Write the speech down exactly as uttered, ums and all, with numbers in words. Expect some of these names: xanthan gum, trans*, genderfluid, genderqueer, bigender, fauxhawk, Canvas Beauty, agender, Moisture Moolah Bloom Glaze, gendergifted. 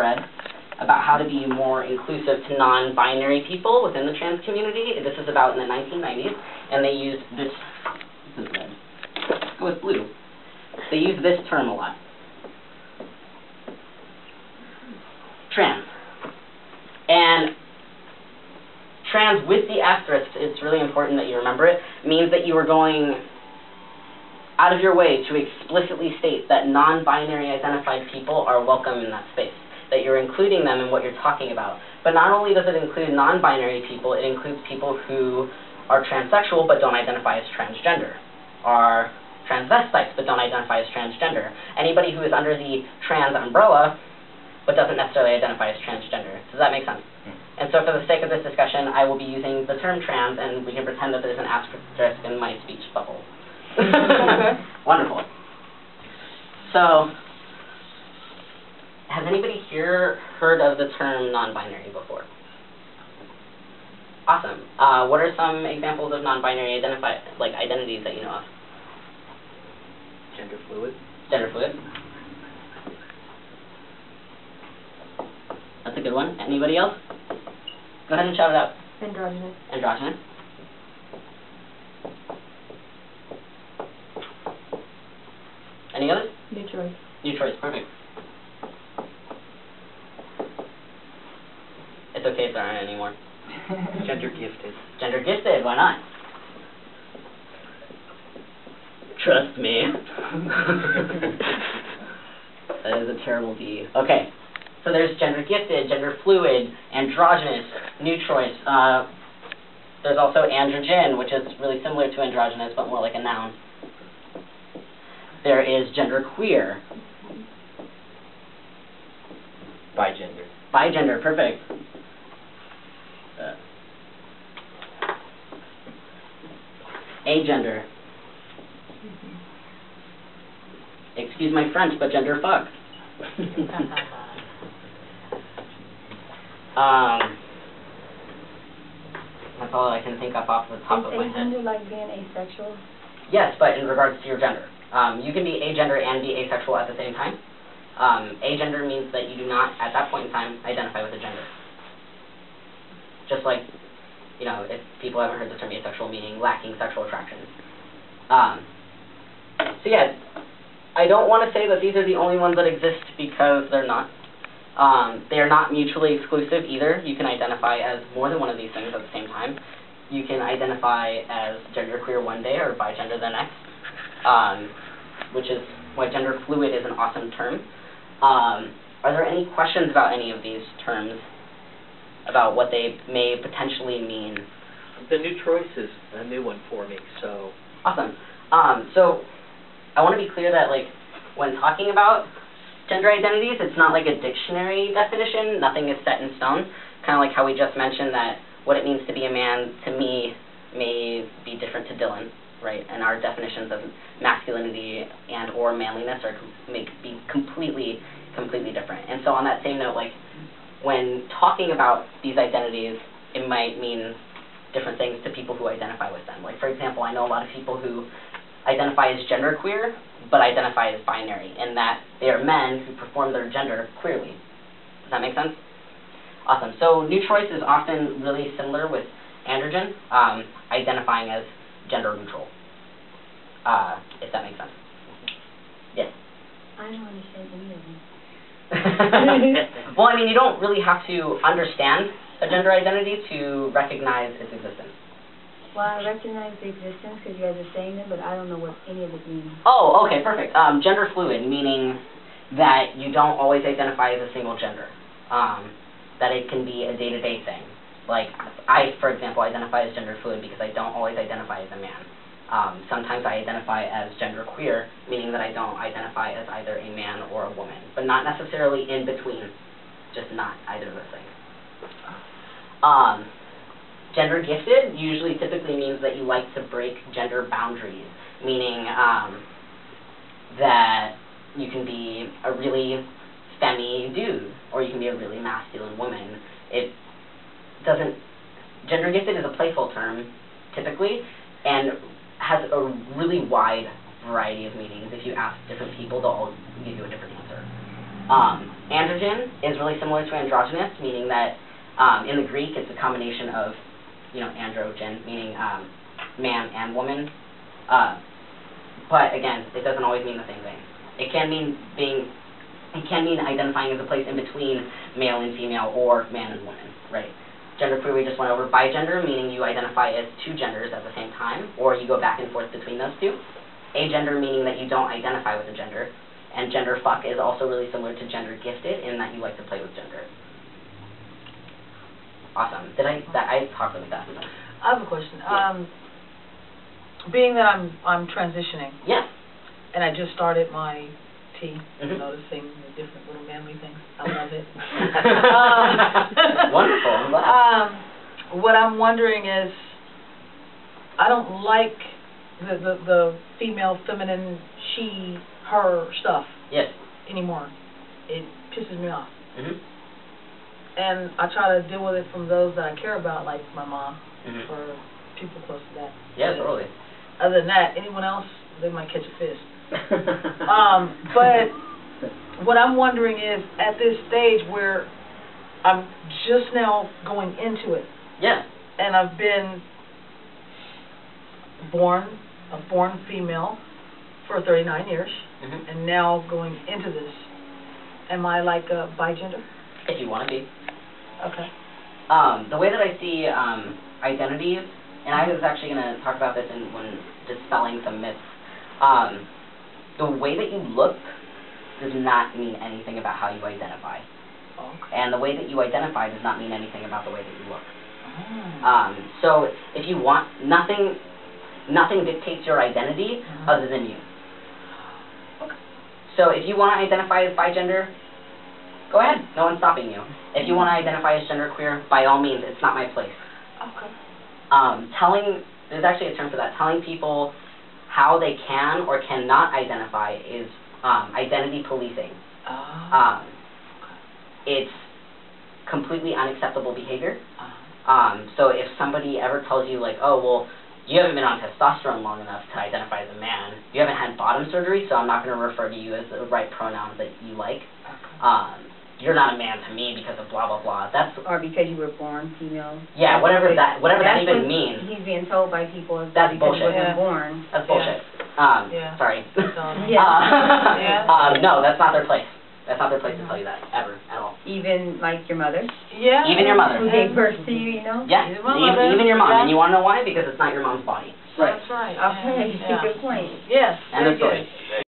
thread about how to be more inclusive to non-binary people within the trans community. This is about in the nineteen nineties, and they used this, this is red, let's go with blue. They use this term a lot. Trans. And trans with the asterisk, it's really important that you remember it, means that you are going out of your way to explicitly state that non-binary identified people are welcome in that space, that you're including them in what you're talking about. But not only does it include non-binary people, it includes people who are transsexual but don't identify as transgender, are transvestites but don't identify as transgender, anybody who is under the trans umbrella but doesn't necessarily identify as transgender. Does that make sense? Mm. And so for the sake of this discussion, I will be using the term trans, and we can pretend that there's an asterisk in my speech bubble. Wonderful. So, has anybody here heard of the term non-binary before? Awesome. Uh, what are some examples of non-binary identify like identities that you know of? Gender fluid. Gender fluid. That's a good one. Anybody else? Go ahead and shout it out. Androgynous. Androgynous. Any others? New choice. New choice, perfect. It's okay if there aren't any more. Gender gifted. Gender gifted, why not? Trust me. That is a terrible D. Okay. So there's gender gifted, gender fluid, androgynous, new choice. Uh, there's also androgen, which is really similar to androgynous, but more like a noun. There is gender queer. Bigender. Bigender, perfect. Uh, agender. Excuse my French, but gender fuck. Um, that's all I can think of off the top of my head. Is agender like being asexual? Yes, but in regards to your gender. Um, you can be agender and be asexual at the same time. Um, agender means that you do not, at that point in time, identify with a gender. Just like, you know, if people haven't heard the term asexual, meaning lacking sexual attraction. Um, so yeah, I don't want to say that these are the only ones that exist because they're not. Um, they are not mutually exclusive either. You can identify as more than one of these things at the same time. You can identify as genderqueer one day or bigender the next, um, which is why gender fluid is an awesome term. Um, are there any questions about any of these terms, about what they may potentially mean? The new choice is a new one for me, so... Awesome. Um, so, I want to be clear that, like, when talking about gender identities, it's not like a dictionary definition. Nothing is set in stone. Kind of like how we just mentioned that what it means to be a man to me may be different to Dylan, right? And our definitions of masculinity and or manliness are may be completely, completely different. And so on that same note, like when talking about these identities, it might mean different things to people who identify with them. Like for example, I know a lot of people who identify as genderqueer, but identify as binary, in that they are men who perform their gender queerly. Does that make sense? Awesome. So new choice is often really similar with androgen, um, identifying as gender neutral, uh, if that makes sense. Yes? I don't understand any of them. Well, I mean, you don't really have to understand a gender identity to recognize its existence. Well, I recognize the existence because you guys are saying them, but I don't know what any of it means. Oh, okay, perfect. Um, gender fluid, meaning that you don't always identify as a single gender. Um, that it can be a day-to-day thing. Like, I, for example, identify as gender fluid because I don't always identify as a man. Um, sometimes I identify as gender queer, meaning that I don't identify as either a man or a woman, but not necessarily in between, just not either of those things. Um... Gender gifted usually typically means that you like to break gender boundaries, meaning um, that you can be a really femmy dude, or you can be a really masculine woman. It doesn't, gender gifted is a playful term, typically, and has a really wide variety of meanings. If you ask different people, they'll all give you a different answer. Um, androgen is really similar to androgynous, meaning that um, in the Greek it's a combination of, you know, androgen, meaning um, man and woman. Uh, but again, it doesn't always mean the same thing. It can mean being, it can mean identifying as a place in between male and female, or man and woman, right? Genderqueer we just went over. Bigender, meaning you identify as two genders at the same time, or you go back and forth between those two. Agender, meaning that you don't identify with a gender. And gender fuck is also really similar to gender gifted in that you like to play with gender. Awesome. Did I that I talked about that? I have a question. Yeah. Um, being that I'm I'm transitioning. Yeah. And I just started my tea, mm-hmm. noticing the different little manly things. I love it. um, Wonderful. Um, what I'm wondering is, I don't like the the, the female, feminine, she. her stuff yes. anymore. It pisses me off. Mm-hmm. And I try to deal with it from those that I care about, like my mom, mm-hmm. or people close to that. Yeah, totally. Other than that, anyone else, they might catch a fist. um, but what I'm wondering is, at this stage where I'm just now going into it, yeah. and I've been born, a born female, for thirty-nine years, mm-hmm. and now going into this, am I like a bigender? If you want to be. Okay. Um, the way that I see um, identities, and I was actually going to talk about this in, when dispelling some myths, um, the way that you look does not mean anything about how you identify. Oh, okay. And the way that you identify does not mean anything about the way that you look. Oh. Um, so if you want, nothing, nothing dictates your identity mm-hmm. other than you. So if you want to identify as bigender, go ahead. No one's stopping you. If you want to identify as genderqueer, by all means, it's not my place. Okay. Um, telling, there's actually a term for that, telling people how they can or cannot identify is um, identity policing. Oh. Um, it's completely unacceptable behavior. Oh. Um, so if somebody ever tells you, like, oh, well, you haven't been on testosterone long enough to identify as a man. You haven't had bottom surgery, so I'm not going to refer to you as the right pronouns that you like. Okay. Um, you're not a man to me because of blah, blah, blah. That's or because you were born female. Yeah, whatever that whatever that even means. He's being told by people as that's bullshit. He wasn't born. That's bullshit. Yeah. Um, yeah. Sorry. yeah. Uh, yeah. Um, no, that's not their place. That's not their place to tell you that, ever, at all. Even, like, your mother? Yeah. Even your mother. Who gave birth to you, you know? Yeah, even, even, even your mom. Yeah. And you want to know why? Because it's not your mom's body. Right. That's right. Okay, yeah. Good point. Yes. End of story.